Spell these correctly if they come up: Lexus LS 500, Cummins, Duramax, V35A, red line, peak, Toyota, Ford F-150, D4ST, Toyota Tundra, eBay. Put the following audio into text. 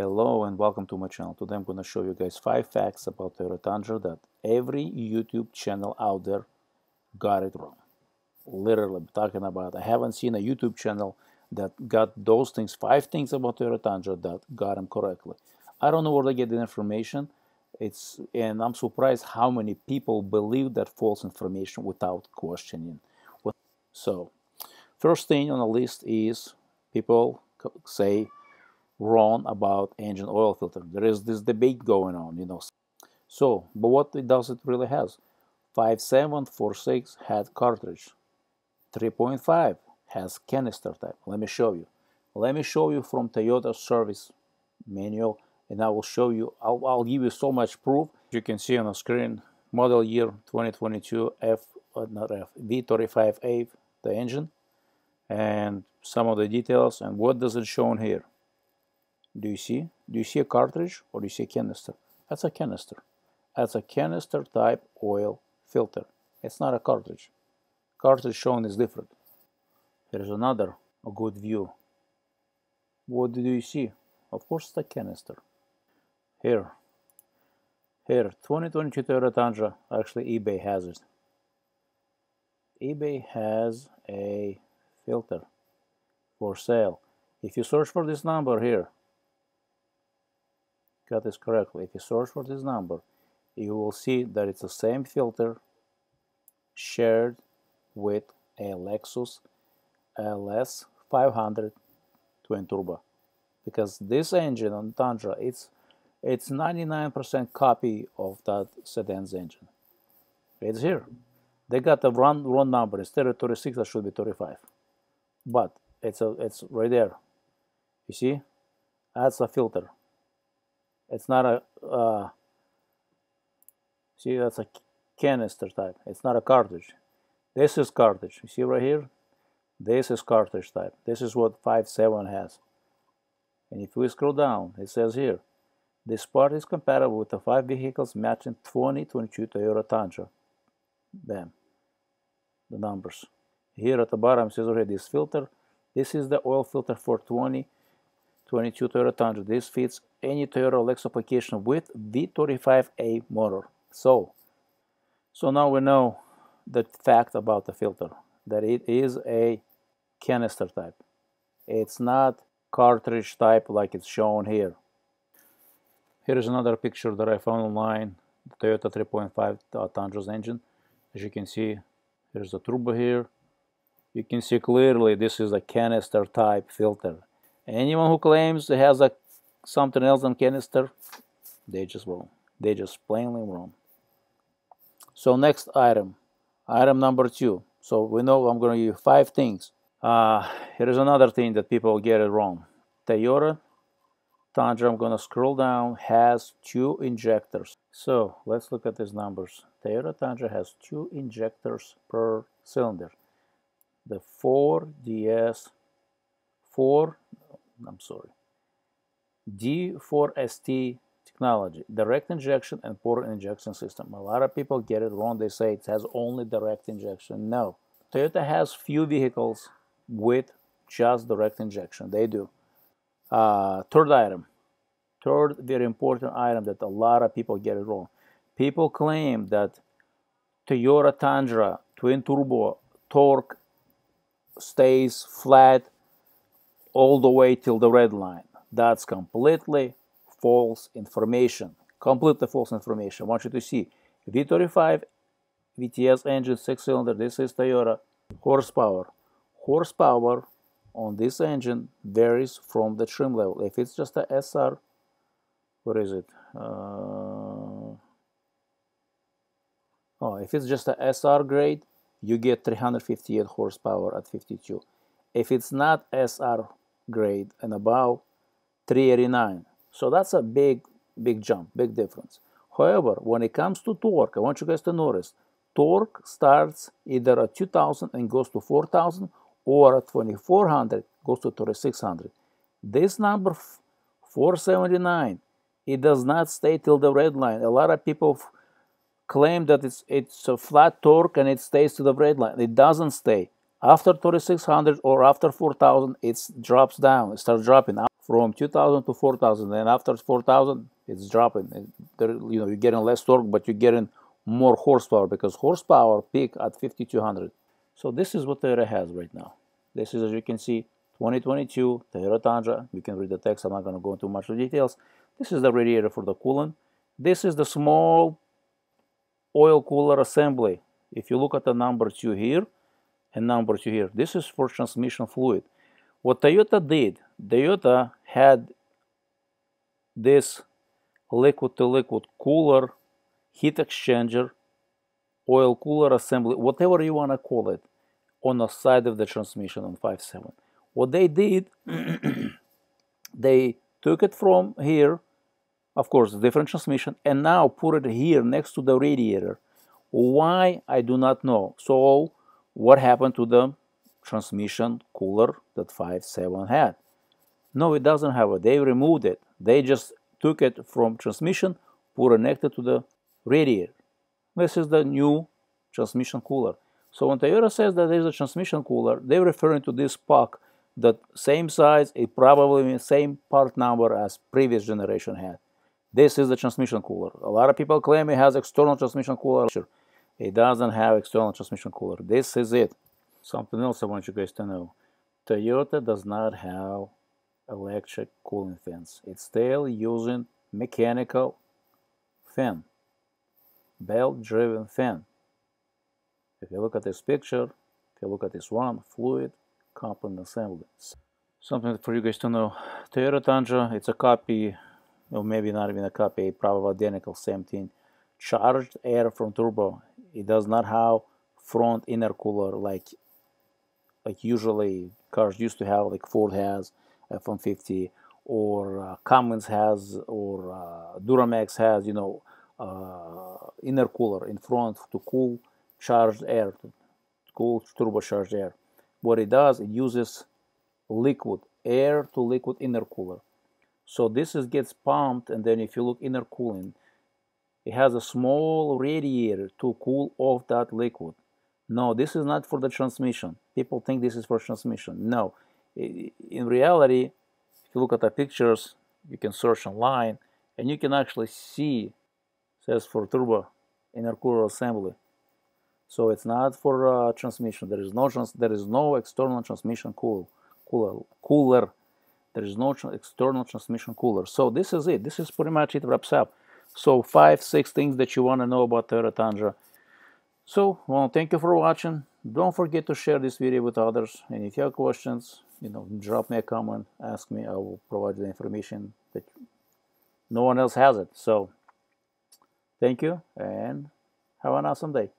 Hello and welcome to my channel. Today I'm going to show you guys 5 facts about Toyota Tundra that every YouTube channel out there got it wrong. Literally, I'm talking about, I haven't seen a YouTube channel that got those things, 5 things about Toyota Tundra that got them correctly. I don't know where they get the information. And I'm surprised how many people believe that false information without questioning. So, first thing on the list is people say wrong about engine oil filter. There is this debate going on, you know. So, but what it does, it really has 5746 had cartridge, 3.5 has canister type. Let me show you. Let me show you from Toyota service manual, and I will show you. I'll give you so much proof. You can see on the screen model year 2022 V35A, the engine, and some of the details. And what does it show in here? Do you see? Do you see a cartridge or do you see a canister? That's a canister. That's a canister type oil filter. It's not a cartridge. Cartridge shown is different. There's another good view. What do you see? Of course, the canister. Here, 2022 Toyota Tundra. Actually, eBay has it. eBay has a filter for sale. If you search for this number here, got this correctly. If you search for this number, you will see that it's the same filter shared with a Lexus LS 500 twin turbo, because this engine on Tundra, it's 99% copy of that sedan's engine. It's here. They got the wrong number. Instead of 36, that should be 35. But it's right there. You see? That's a filter. It's not a, see, that's a canister type. It's not a cartridge. This is cartridge. You see right here? This is cartridge type. This is what 5.7 has. And if we scroll down, it says here, this part is compatible with the 5 vehicles matching 2022 Toyota Tundra. Bam. The numbers. Here at the bottom, it says already this filter. This is the oil filter for 2022 Toyota Tundra. This fits any Toyota Lexus application with V35A motor. So now we know the fact about the filter, that it is a canister type. It's not cartridge type like it's shown here. Here is another picture that I found online, the Toyota 3.5 Tundra's engine. As you can see, there's the turbo here. You can see clearly this is a canister type filter. Anyone who claims it has a something else than canister, they just wrong. They just plainly wrong. So next item, item number 2. So we know I'm going to give you 5 things. Here is another thing that people get it wrong. Toyota Tundra, I'm going to scroll down, has 2 injectors. So let's look at these numbers. Toyota Tundra has 2 injectors per cylinder. The D4ST technology, direct injection and portal injection system. A lot of people get it wrong. They say it has only direct injection. No, Toyota has few vehicles with just direct injection. They do. Third very important item that a lot of people get it wrong. People claim that Toyota Tundra twin turbo torque stays flat all the way till the red line. That's completely false information. Completely false information. I want you to see V35 VTS engine, 6-cylinder. This is Toyota. Horsepower on this engine varies from the trim level. If it's just a SR, what is it? If it's just a SR grade, you get 358 horsepower at 52. If it's not SR grade and above, 389. So that's a big jump, big difference. However, when it comes to torque, I want you guys to notice, torque starts either at 2000 and goes to 4000, or at 2400 goes to 3600. This number 479, it does not stay till the red line. A lot of people claim that it's a flat torque and it stays to the red line. It doesn't stay. After 3600 or after 4000, it drops down. It starts dropping. from 2,000 to 4,000, and after 4,000, it's dropping. You're getting less torque, but you're getting more horsepower, because horsepower peak at 5,200. So this is what Toyota has right now. This is, as you can see, 2022 Toyota Tundra. You can read the text. I'm not going to go into much details. This is the radiator for the coolant. This is the small oil cooler assembly. If you look at the number 2 here and number 2 here, this is for transmission fluid. What Toyota did, Toyota had this liquid-to-liquid cooler, heat exchanger, oil cooler assembly, whatever you want to call it, on the side of the transmission on 5.7. What they did, they took it from here, of course, different transmission, and now put it here next to the radiator. Why? I do not know. So what happened to the transmission cooler that 5.7 had? No, it doesn't have it. They removed it. They just took it from transmission, put it connected to the radiator. This is the new transmission cooler. So when Toyota says that there's a transmission cooler, they're referring to this puck that same size, it probably means same part number as previous generation had. This is the transmission cooler. A lot of people claim it has external transmission cooler. It doesn't have external transmission cooler. This is it. Something else I want you guys to know. Toyota does not have electric cooling fans. It's still using mechanical fan, belt-driven fan. If you look at this picture, if you look at this one, fluid component assembly. Something for you guys to know. Toyota Tundra, it's a copy, or maybe not even a copy, probably identical, same thing. Charged air from turbo. It does not have front inner cooler like usually cars used to have, like Ford has, F-150, or Cummins has, or Duramax has, you know, inner cooler in front to cool charged air, to cool turbocharged air. What it does, it uses liquid, air to liquid inner cooler. So this is gets pumped, and then if you look inner cooling, it has a small radiator to cool off that liquid. No, this is not for the transmission. People think this is for transmission. No, in reality, if you look at the pictures, you can search online, and you can actually see, it says for turbo inner cooler assembly. So it's not for transmission. There is no external transmission cooler. There is no external transmission cooler. So this is it. This is pretty much it. Wraps up. So 5-6 things that you want to know about Toyota Tundra. So, well, thank you for watching. Don't forget to share this video with others. And if you have questions, you know, drop me a comment, ask me. I will provide the information that no one else has it. So, thank you and have an awesome day.